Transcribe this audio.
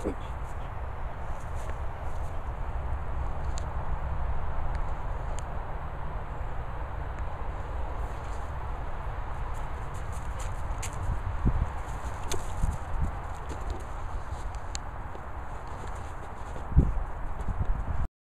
savage.